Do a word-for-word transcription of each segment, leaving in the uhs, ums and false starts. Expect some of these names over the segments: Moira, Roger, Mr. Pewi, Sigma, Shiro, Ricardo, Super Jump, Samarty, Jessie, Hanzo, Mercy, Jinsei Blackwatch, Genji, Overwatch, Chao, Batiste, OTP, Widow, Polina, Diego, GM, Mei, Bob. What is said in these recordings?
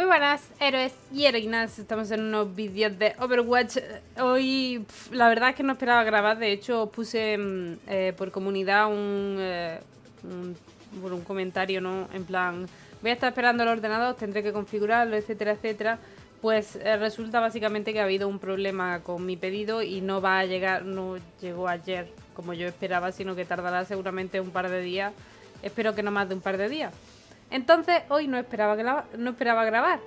Muy buenas, héroes y heroínas. Estamos en unos vídeos de Overwatch. Hoy, pff, la verdad es que no esperaba grabar. De hecho, puse eh, por comunidad un, eh, un, bueno, un comentario, ¿no? En plan, voy a estar esperando el ordenador, tendré que configurarlo, etcétera, etcétera. Pues eh, resulta básicamente que ha habido un problema con mi pedido y no va a llegar, no llegó ayer como yo esperaba, sino que tardará seguramente un par de días. Espero que no más de un par de días. Entonces hoy no esperaba, grabar, no esperaba grabar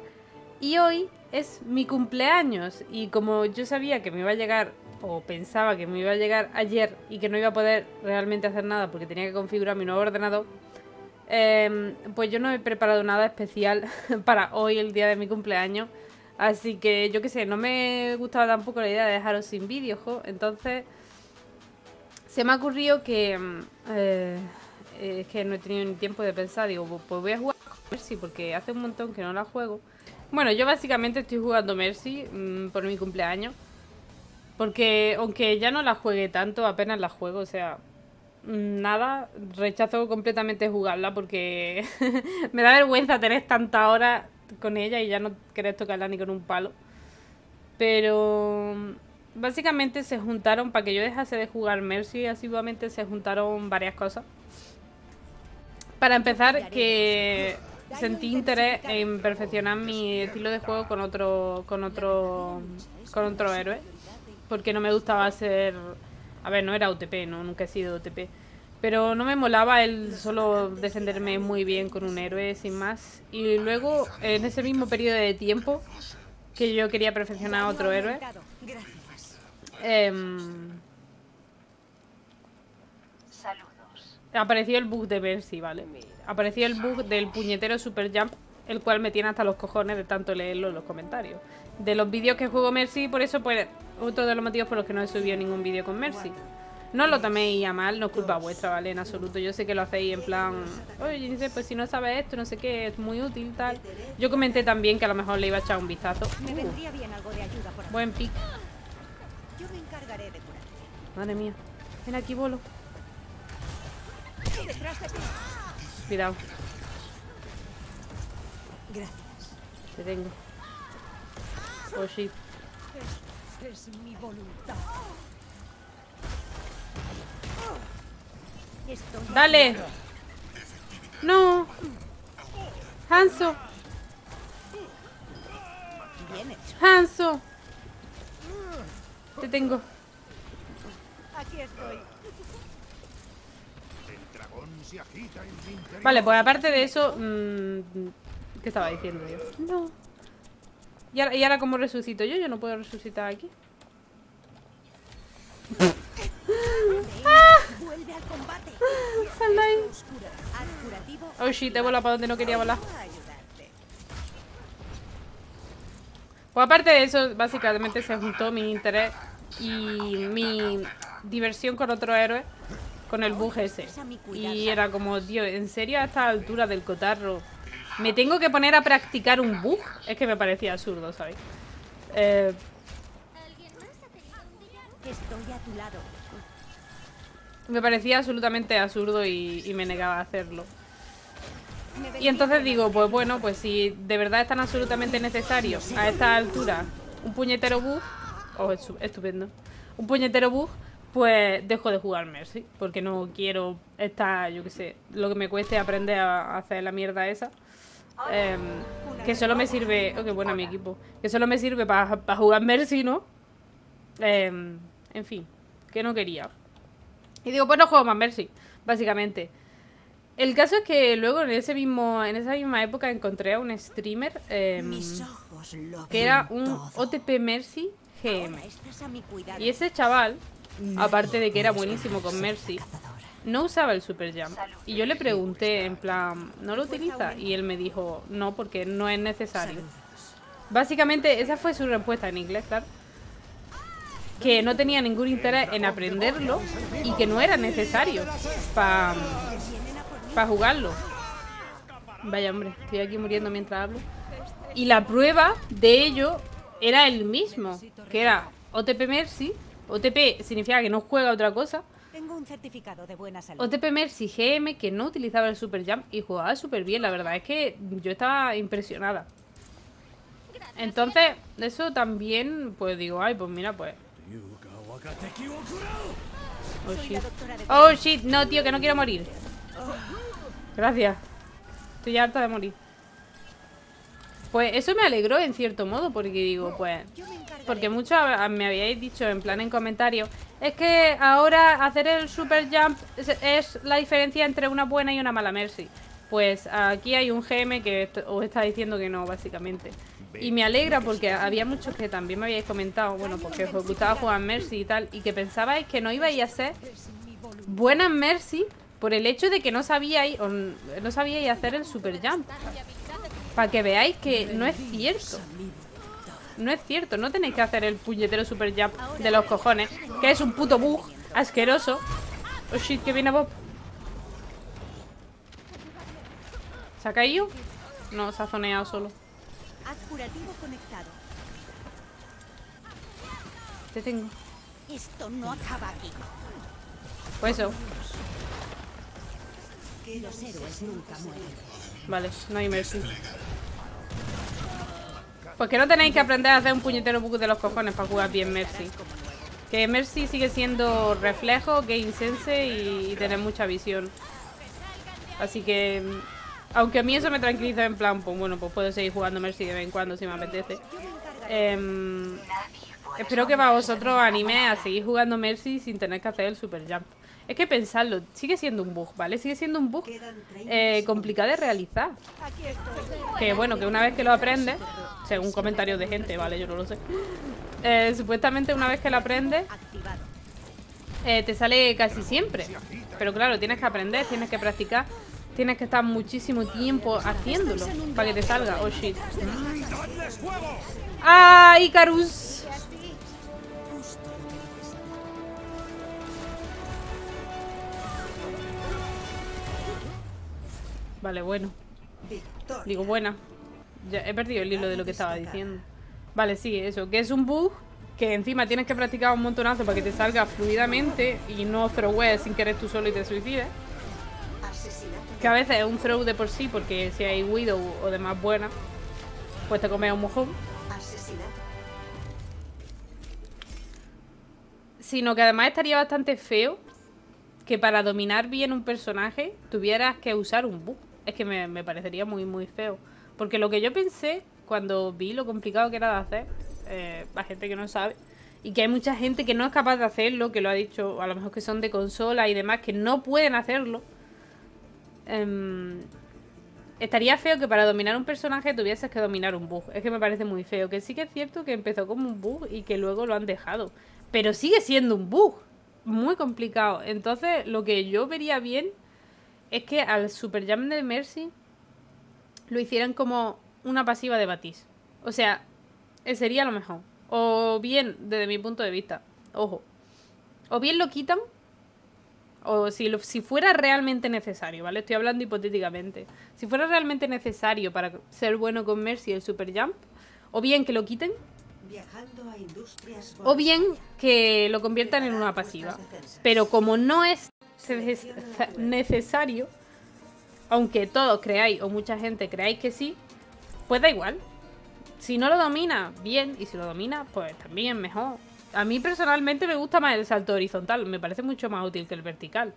y hoy es mi cumpleaños y como yo sabía que me iba a llegar o pensaba que me iba a llegar ayer y que no iba a poder realmente hacer nada porque tenía que configurar mi nuevo ordenador, eh, pues yo no he preparado nada especial para hoy, el día de mi cumpleaños. Así que yo qué sé, no me gustaba tampoco la idea de dejaros sin vídeo, jo. Entonces se me ha ocurrido que... Eh, Es que no he tenido ni tiempo de pensar. Digo, pues voy a jugar Mercy porque hace un montón que no la juego. Bueno, yo básicamente estoy jugando Mercy mmm, por mi cumpleaños. Porque aunque ya no la juegue tanto, apenas la juego, o sea, nada, rechazo completamente jugarla porque me da vergüenza tener tanta hora con ella y ya no querer tocarla ni con un palo. Pero básicamente se juntaron, para que yo dejase de jugar Mercy asiduamente, se juntaron varias cosas. Para empezar, que sentí interés en perfeccionar mi estilo de juego con otro con otro, con otro héroe, porque no me gustaba ser... A ver, no era O T P, no, nunca he sido O T P, pero no me molaba el solo defenderme muy bien con un héroe, sin más. Y luego, en ese mismo periodo de tiempo que yo quería perfeccionar a otro héroe, eh, apareció el bug de Mercy, ¿vale? Apareció el bug del puñetero Super Jump, el cual me tiene hasta los cojones de tanto leerlo en los comentarios de los vídeos que juego Mercy. Por eso, pues, otro de los motivos por los que no he subido ningún vídeo con Mercy. No lo toméis a mal, no es culpa vuestra, ¿vale? En absoluto. Yo sé que lo hacéis en plan, oye, pues si no sabes esto, no sé qué, es muy útil, tal. Yo comenté también que a lo mejor le iba a echar un vistazo. Uh, buen pick. Madre mía. Ven aquí, bolo. Cuidado. Gracias. Te tengo. Oh shit. Es, es mi voluntad. Dale. No. Hanzo. Hanzo. Te tengo. Aquí estoy. Vale, pues aparte de eso, mmm, ¿qué estaba diciendo yo? No. ¿Y ahora, ¿Y ahora cómo resucito yo? Yo no puedo resucitar aquí. ¡Ah! ¡Sal de ahí! Oh shit, he volado para donde no quería volar. Pues aparte de eso, básicamente se juntó mi interés y mi diversión con otro héroe, con el bug ese. Y era como, tío, ¿en serio a esta altura del cotarro me tengo que poner a practicar un bug? Es que me parecía absurdo, ¿sabéis? Eh... Me parecía absolutamente absurdo y, y me negaba a hacerlo. Y entonces digo, pues bueno, pues si de verdad es tan absolutamente necesario a esta altura un puñetero bug, oh, estupendo, un puñetero bug, pues dejo de jugar Mercy, porque no quiero estar, yo qué sé, lo que me cueste aprender a hacer la mierda esa. Eh, que solo me sirve... Oh, qué buena mi equipo. Que solo me sirve para pa jugar Mercy, ¿no? Eh, en fin, que no quería. Y digo, pues no juego más Mercy, básicamente. El caso es que luego en ese mismo en esa misma época encontré a un streamer eh, que era un O T P Mercy G M. Y ese chaval... Aparte de que era buenísimo con Mercy, no usaba el Super Jump. Y yo le pregunté, en plan, ¿no lo utiliza? Y él me dijo, no, porque no es necesario. Básicamente, esa fue su respuesta en inglés, claro. Que no tenía ningún interés en aprenderlo y que no era necesario para pa jugarlo. Vaya, hombre, estoy aquí muriendo mientras hablo. Y la prueba de ello era el mismo, que era O T P Mercy. O T P significa que no juega otra cosa. Tengo un certificado de buena salud. O T P Mercy G M, que no utilizaba el Super Jump y jugaba súper bien. La verdad es que yo estaba impresionada. Entonces, eso también, pues digo, ay, pues mira, pues... Oh shit. Oh shit, no, tío, que no quiero morir. Gracias. Estoy ya harta de morir. Pues eso me alegró en cierto modo, porque digo, pues... Porque muchos me habíais dicho en plan en comentarios, es que ahora hacer el Super Jump es la diferencia entre una buena y una mala Mercy. Pues aquí hay un G M que os está diciendo que no, básicamente. Y me alegra porque había muchos que también me habíais comentado, bueno, porque os gustaba jugar Mercy y tal, y que pensabais que no ibais a ser buenas Mercy por el hecho de que no sabíais, o no sabíais hacer el Super Jump. Para que veáis que no es cierto. No es cierto, no tenéis que hacer el puñetero Super Jump de los cojones, que es un puto bug asqueroso. Oh shit, que viene Bob. ¿Se ha caído? No, se ha zoneado solo. Te tengo. Esto no acaba aquí. Pues eso. Los héroes nunca mueren. Vale, no hay Mercy. Pues que no tenéis que aprender a hacer un puñetero bug de los cojones para jugar bien Mercy. Que Mercy sigue siendo reflejo, game sense y, y tener mucha visión. Así que... Aunque a mí eso me tranquiliza en plan, pues bueno, pues puedo seguir jugando Mercy de vez en cuando si me apetece. Eh, espero que para vosotros anime a seguir jugando Mercy sin tener que hacer el Super Jump. Es que pensadlo, sigue siendo un bug, ¿vale? Sigue siendo un bug eh, complicado de realizar. Que bueno, que una vez que lo aprendes, según comentarios de gente, ¿vale? Yo no lo sé. Eh, supuestamente una vez que lo aprendes, eh, te sale casi siempre. Pero claro, tienes que aprender, tienes que practicar, tienes que estar muchísimo tiempo haciéndolo para que te salga. Oh shit. ¡Ah, Icarus! Vale, bueno. Digo, buena. Ya he perdido el hilo de lo que estaba diciendo. Vale, sí, eso. Que es un bug que encima tienes que practicar un montonazo para que te salga fluidamente y no throwes sin querer tú solo y te suicides. Que a veces es un throw de por sí, porque si hay Widow o demás buena, pues te comes un mojón. Sino que además estaría bastante feo que para dominar bien un personaje tuvieras que usar un bug. Es que me, me parecería muy muy feo. Porque lo que yo pensé cuando vi lo complicado que era de hacer, eh, la gente que no sabe, y que hay mucha gente que no es capaz de hacerlo, que lo ha dicho, a lo mejor que son de consola y demás, que no pueden hacerlo. Um, estaría feo que para dominar un personaje tuvieses que dominar un bug. Es que me parece muy feo. Que sí que es cierto que empezó como un bug y que luego lo han dejado, pero sigue siendo un bug muy complicado. Entonces lo que yo vería bien es que al Super Jump de Mercy lo hicieran como una pasiva de Batiste. O sea, sería lo mejor. O bien, desde mi punto de vista, ojo, o bien lo quitan, o si, lo, si fuera realmente necesario, ¿vale? Estoy hablando hipotéticamente. Si fuera realmente necesario para ser bueno con Mercy el Super Jump, o bien que lo quiten, o bien que lo conviertan en una pasiva. Pero como no es necesario, aunque todos creáis o mucha gente creáis que sí, pues da igual. Si no lo domina, bien, y si lo domina, pues también mejor. A mí personalmente me gusta más el salto horizontal, me parece mucho más útil que el vertical.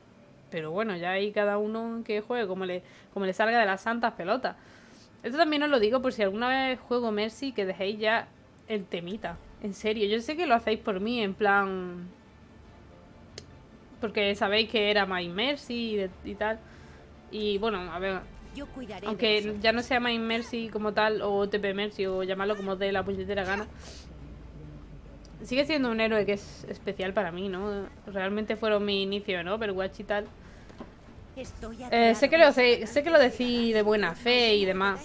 Pero bueno, ya ahí cada uno que juegue como le, como le salga de las santas pelotas. Esto también os lo digo por si alguna vez juego Mercy, que dejéis ya el temita. En serio, yo sé que lo hacéis por mí, en plan... Porque sabéis que era My Mercy y, de, y tal. Y bueno, a ver... Aunque ya no sea My Mercy como tal, o O T P Mercy, o llamarlo como os dé la puñetera gana... Sigue siendo un héroe que es especial para mí, ¿no? Realmente fueron mi inicio, ¿no? Pero Overwatch y tal. Eh, sé que lo sé, sé que lo decís de buena fe y demás.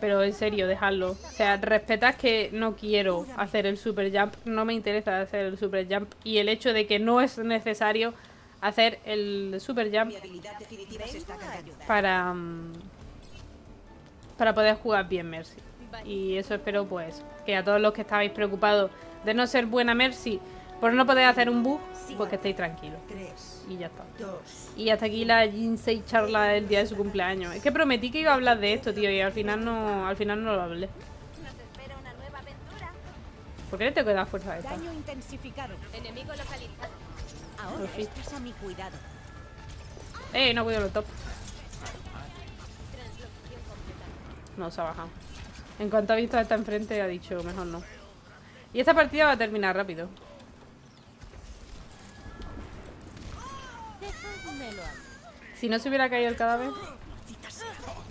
Pero en serio, dejadlo. O sea, respetad que no quiero hacer el Super Jump. No me interesa hacer el Super Jump. Y el hecho de que no es necesario hacer el Super Jump para, para poder jugar bien Mercy. Y eso espero, pues, que a todos los que estabais preocupados de no ser buena Mercy por no poder hacer un bug, pues que estéis tranquilos. Y ya está. Y hasta aquí la Jinsei charla del día de su cumpleaños. Es que prometí que iba a hablar de esto, tío, y al final no, al final no lo hablé. ¿Por qué le tengo que dar fuerza a esta? Daño intensificado. Enemigo localizado. Ahora sí. Estás a mi cuidado. Eh, no cuido los top. No, se ha bajado. En cuanto ha visto a esta enfrente ha dicho, mejor no. Y esta partida va a terminar rápido. Si no se hubiera caído el cadáver.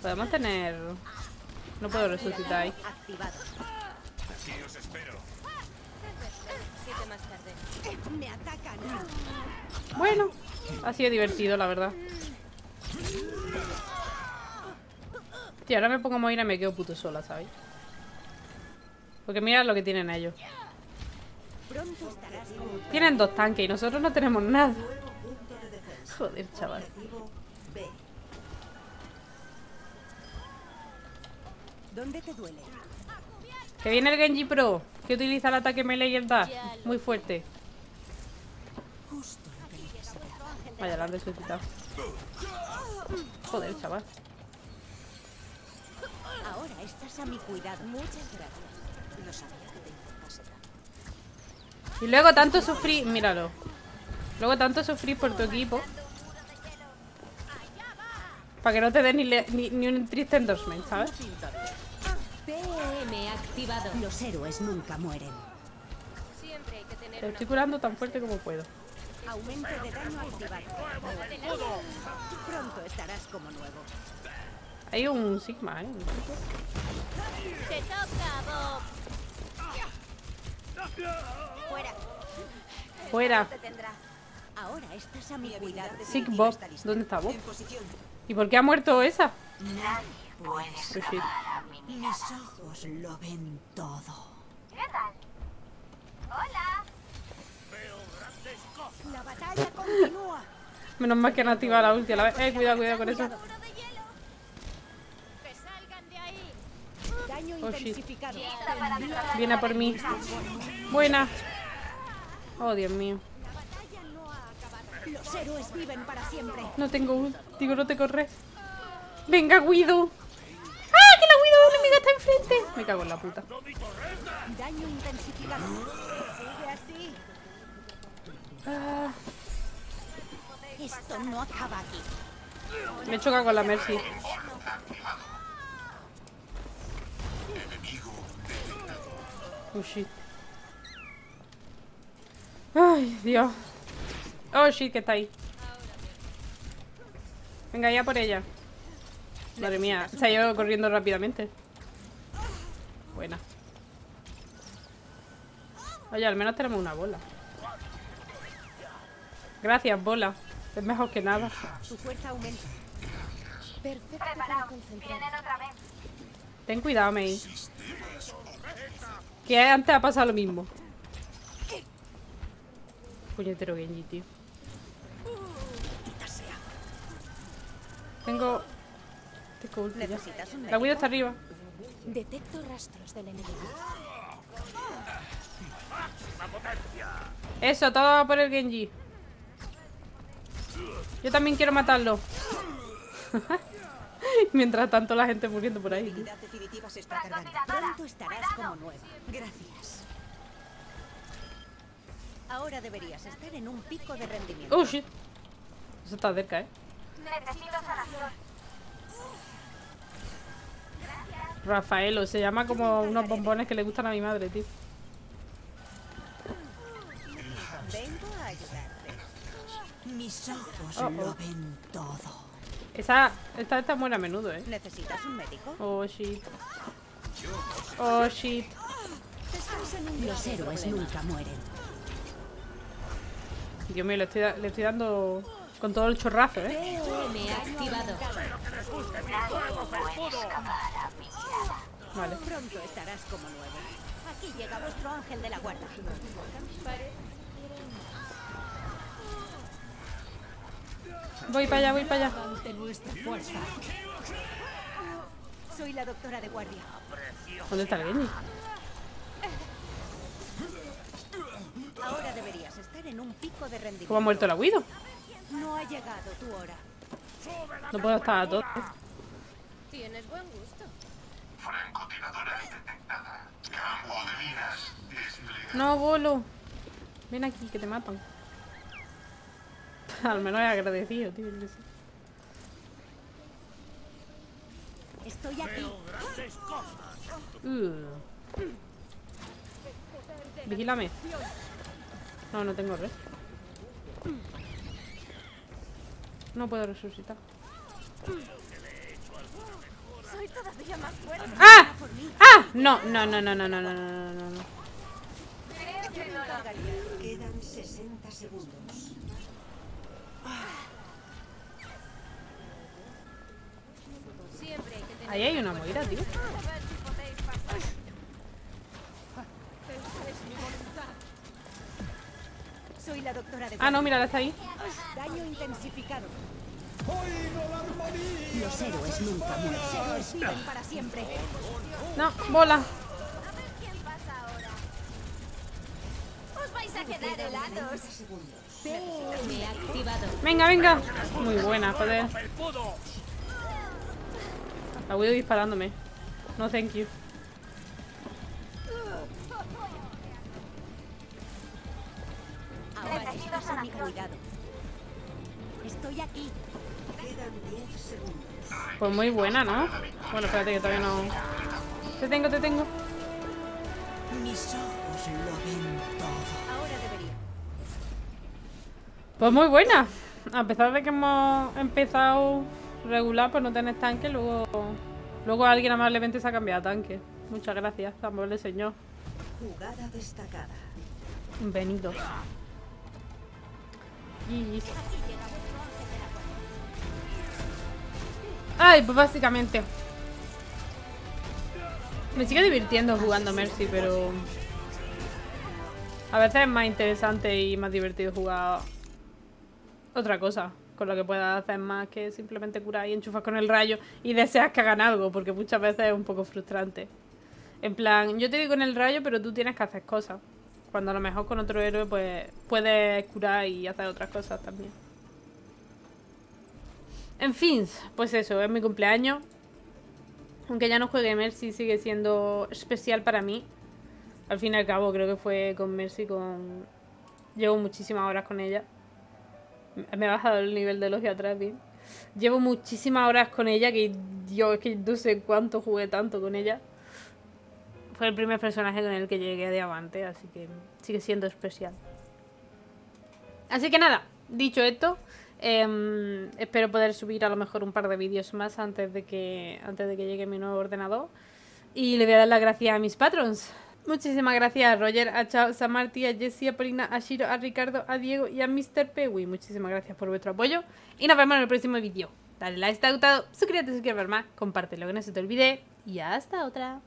Podemos tener... No puedo resucitar ahí. Aquí os espero. Siete más tarde. Me atacan. Bueno, ha sido divertido, la verdad. Tío, ahora me pongo a Moira y me quedo puto sola, ¿sabéis? Porque mirad lo que tienen ellos. Tienen dos tanques y nosotros no tenemos nada. Joder, chaval. ¿Dónde te duele? Que viene el Genji Pro, que utiliza el ataque melee y el dash muy fuerte. Vaya, la han resucitado. Joder, chaval. Ahora estás a mi cuidado. Muchas gracias. No sabía que te importaba. Y luego tanto sufrí, míralo. Luego tanto sufrí por tu equipo. Para que no te dé ni, ni, ni un triste endorsement, ¿sabes? P M activado. Los héroes nunca mueren. Siempre hay que tener. Te estoy curando tan fuerte como puedo. Aumento de daño activado. Pronto estarás como nuevo. Hay un Sigma, ¿eh? Te toca, Bob. Fuera. Fuera. Ahora estás a mi cuidado. Sig Bob, ¿dónde está Bob? ¿Y por qué ha muerto esa? Nadie puede escapar a mí. Mis ojos lo ven todo. ¿Qué tal? Hola. Veo grandes cosas. La batalla continúa. Menos mal que no activa la ulti a la vez. Eh, cuidado, cuidado con eso. Que salgan de ahí. Daño intensificado. Viene a por mí. Buena. Oh, Dios mío. Los héroes viven para siempre. No tengo ult. Digo, no te corres. Venga, Widow. ¡Ah! Que la Widow enemiga está enfrente. Me cago en la puta. Daño intensificado. Sigue así. Ah. Esto no acaba aquí. Me he chocado con la Mercy. Oh shit. Ay, Dios. Oh shit, que está ahí. Venga, ya por ella. Madre mía, se ha ido corriendo rápidamente. Buena. Oye, al menos tenemos una bola. Gracias, bola. Es mejor que nada. Su fuerza aumenta. Perfecto. Vienen otra vez. Ten cuidado, Mei. Que antes ha pasado lo mismo. Puñetero Genji, tío. Tengo... Tengo ulti ya. La Widow está arriba. Detecto rastros del enemigo. Eso, todo va por el Genji. Yo también quiero matarlo. Mientras tanto la gente muriendo por ahí. Pronto estarás como nueva. Gracias. Ahora deberías estar en un pico de rendimiento. Oh shit. Eso está cerca, eh. Necesito sanación. Rafaelo, se llama como unos bombones que le gustan a mi madre, tío. Vengo a ayudarte. Mis ojos oh, oh. lo ven todo. Esa, esta está muere a menudo, ¿eh? ¿Necesitas un médico? Oh shit. Oh shit. Los héroes nunca mueren. Dios mío, le estoy, le estoy dando con todo el chorrazo, ¿eh? Me ha activado. Vale. Pronto estarás como nuevo. Aquí llega vuestro ángel de la guarda. Voy para allá, voy para allá. Soy la doctora de guardia. ¿Dónde está el Genji? Ahora deberías estar en un pico de rendimiento. ¿Cómo ha muerto la Widow? No ha llegado tu hora. No puedo estar a todos. Tienes buen gusto. Francotiradora detectada. Campo de minas. No, bolo. Ven aquí, que te matan. Al menos he agradecido, tío. Estoy aquí. Uh. Vigílame. No, no tengo red. No puedo resucitar. Soy todavía más fuerte. ¡Ah! ¡Ah! No, no, no, no, no, no, no, no, no, no. Quedan sesenta segundos. Ahí hay una Moira, tío. Soy la doctora de... Ah, no, mira, la está ahí. Daño intensificado. Los héroes nunca mueren. Los héroes viven para siempre. No, bola. A ver quién pasa ahora. Os vais a quedar helados. Me ha activado. Venga, venga. Muy buena, joder. La Widow disparándome. No, thank you. Ahora estás a mi cuidado. Estoy aquí. Quedan diez segundos. Pues muy buena, ¿no? Bueno, espérate que todavía no... Te tengo, te tengo. Mis ojos lo ven todo. Ahora debería. Pues muy buena. A pesar de que hemos empezado regular, pues no tenés tanque, luego... Luego alguien amablemente se ha cambiado tanque. Muchas gracias, amable señor. Jugada destacada. Venidos. Y... Ay, pues básicamente me sigue divirtiendo jugando Mercy, pero a veces es más interesante y más divertido jugar otra cosa, con lo que puedas hacer más que simplemente curar y enchufar con el rayo y deseas que hagan algo, porque muchas veces es un poco frustrante. En plan, yo te digo con el rayo, pero tú tienes que hacer cosas. Cuando a lo mejor con otro héroe pues puedes curar y hacer otras cosas también. En fin, pues eso, es mi cumpleaños. Aunque ya no juegue Mercy, sigue siendo especial para mí. Al fin y al cabo, creo que fue con Mercy, con... Llevo muchísimas horas con ella. Me ha bajado el nivel de elogio atrás, bien. Llevo muchísimas horas con ella, que yo es que no sé cuánto jugué tanto con ella. Fue el primer personaje con el que llegué de avante, así que sigue siendo especial. Así que nada, dicho esto, eh, espero poder subir a lo mejor un par de vídeos más antes de que antes de que llegue mi nuevo ordenador. Y le voy a dar las gracias a mis patrons. Muchísimas gracias a Roger, a Chao, a Samarty, a Jessie, a Polina, a Shiro, a Ricardo, a Diego y a mister Pewi. Muchísimas gracias por vuestro apoyo y nos vemos en el próximo vídeo. Dale like si te ha gustado, suscríbete si quieres ver más, compártelo que no se te olvide y hasta otra.